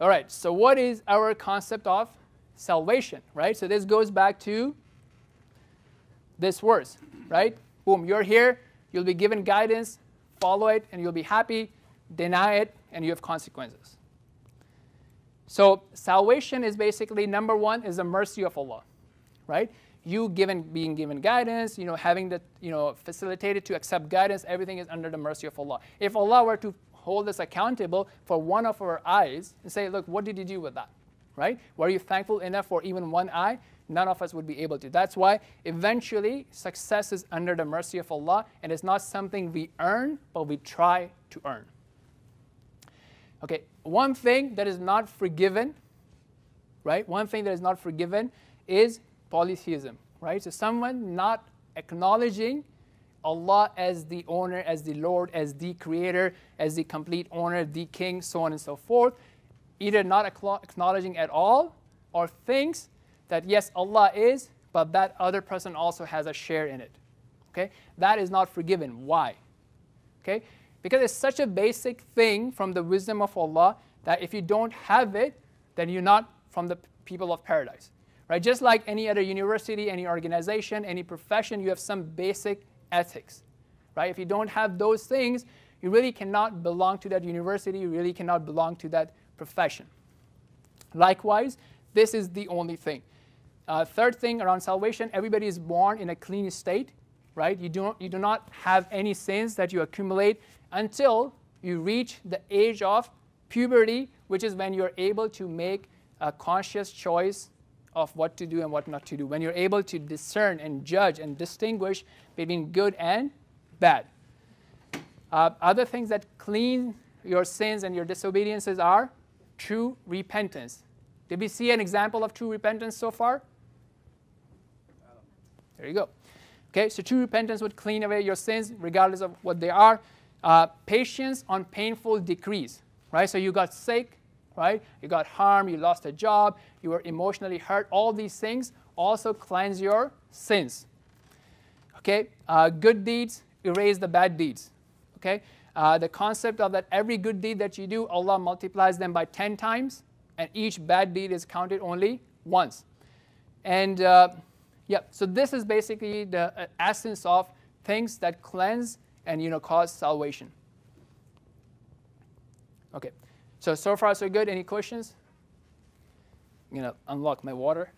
All right, so what is our concept of salvation, right? So this goes back to this verse, right? Boom, you're here, you'll be given guidance, follow it, and you'll be happy. Deny it, and you have consequences. So salvation is basically, number one, is the mercy of Allah, right? You being given guidance, having the, facilitated to accept guidance, everything is under the mercy of Allah. If Allah were to hold us accountable for one of our eyes and say, look, what did you do with that, right? Were you thankful enough for even one eye? None of us would be able to. That's why eventually success is under the mercy of Allah, and it's not something we earn, but we try to earn. Okay, one thing that is not forgiven, right? One thing that is not forgiven is polytheism, right? So someone not acknowledging Allah as the owner, as the Lord, as the creator, as the complete owner, the king, so on and so forth, either not acknowledging at all, or thinks that yes, Allah is, but that other person also has a share in it, okay? That is not forgiven. Why? Okay? Because it's such a basic thing from the wisdom of Allah that if you don't have it, then you're not from the people of paradise, right? Just like any other university, any organization, any profession, you have some basic ethics, right? If you don't have those things, you really cannot belong to that university, you really cannot belong to that profession. Likewise, this is the only thing. Third thing around salvation, everybody is born in a clean state, right? You do not have any sins that you accumulate until you reach the age of puberty, which is when you're able to make a conscious choice of what to do and what not to do, when you're able to discern and judge and distinguish between good and bad. Other things that clean your sins and your disobediences are true repentance. Did we see an example of true repentance so far? There you go. Okay, so true repentance would clean away your sins regardless of what they are. Patience on painful decrees, right? So you got sick, right? You got harmed, you lost a job, you were emotionally hurt. All these things also cleanse your sins. Okay, good deeds erase the bad deeds. Okay, the concept of that every good deed that you do, Allah multiplies them by 10 times, and each bad deed is counted only once. And yeah, so this is basically the essence of things that cleanse and cause salvation. Okay, so far so good. Any questions? I'm gonna unlock my water.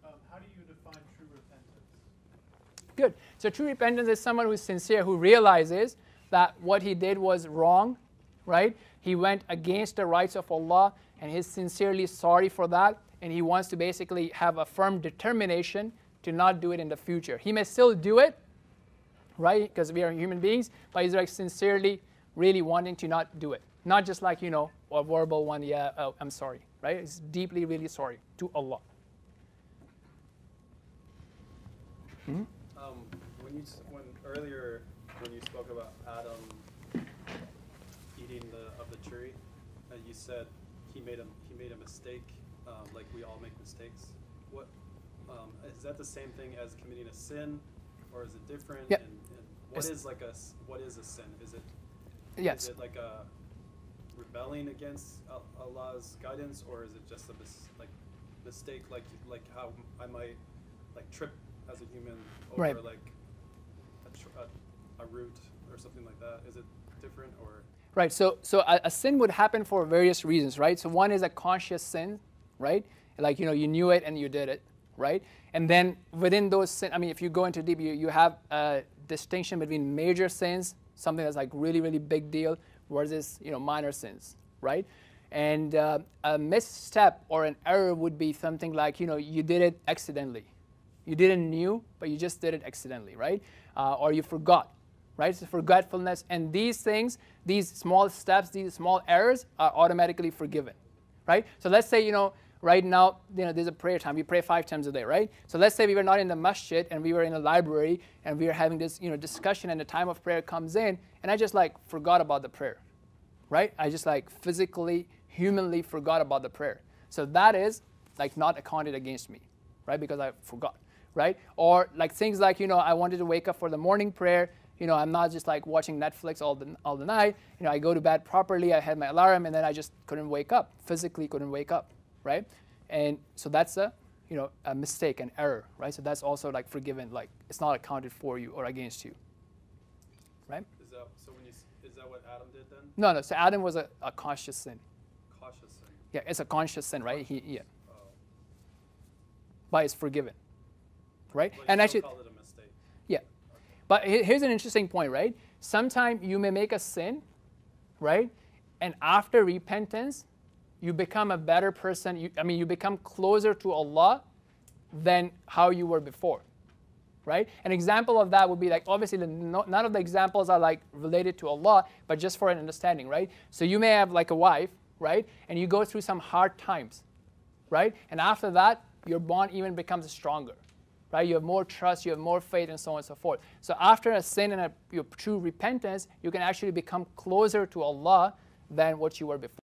How do you define true repentance? Good. So true repentance is someone who's sincere, who realizes that what he did was wrong, right? He went against the rights of Allah, and he's sincerely sorry for that, and he wants to basically have a firm determination to not do it in the future. He may still do it, right, because we are human beings, but he's like sincerely really wanting to not do it. Not just like, a verbal one, yeah, oh, I'm sorry, right? It's deeply really sorry to Allah. Mm-hmm. Earlier when you spoke about Adam eating of the tree, you said he made a mistake, like we all make mistakes. What is that the same thing as committing a sin, or is it different? Yep. And what is a sin? Is it yes. Is it like a rebelling against Allah's guidance, or is it just a mistake, like how I might trip as a human over right. like a root or something like that? Is it different or? Right, so a sin would happen for various reasons, right? So one is a conscious sin, right? Like, you knew it and you did it, right? And then within those sins, I mean, if you go into deep, you have a distinction between major sins, something that's like really, really big deal, versus, minor sins, right? And a misstep or an error would be something like, you did it accidentally. You didn't knew, but you just did it accidentally, right? Or you forgot. Right? So forgetfulness, and these things, these small steps, these small errors are automatically forgiven, right? So let's say, right now, there's a prayer time. We pray 5 times a day, right? So let's say we were not in the masjid and we were in a library and we were having this, discussion, and the time of prayer comes in, and I just forgot about the prayer, right? I just physically, humanly forgot about the prayer. So that is not accounted against me, right? Because I forgot, right? Or things I wanted to wake up for the morning prayer, You know, I'm not just like watching Netflix all the night. You know, I go to bed properly, I had my alarm, and then I just couldn't wake up, physically couldn't wake up, right? And so that's a, you know, a mistake, an error, right? So that's also like forgiven, like it's not accounted for you or against you, right? Is that, so when you, is that what Adam did then? No, no, so Adam was a conscious sin. Conscious sin. Yeah, it's a conscious sin, right? He, yeah. Oh. But it's forgiven, right? But and actually, call it a mistake. Yeah. Okay. But here's an interesting point, right? Sometimes you may make a sin, right? And after repentance, you become a better person. I mean, you become closer to Allah than how you were before, right? An example of that would be like, obviously, none of the examples are like related to Allah, but just for an understanding, right? So you may have like a wife, right? And you go through some hard times, right? And after that, your bond even becomes stronger, right? You have more trust, you have more faith, and so on and so forth. So after a sin and your true repentance, you can actually become closer to Allah than what you were before.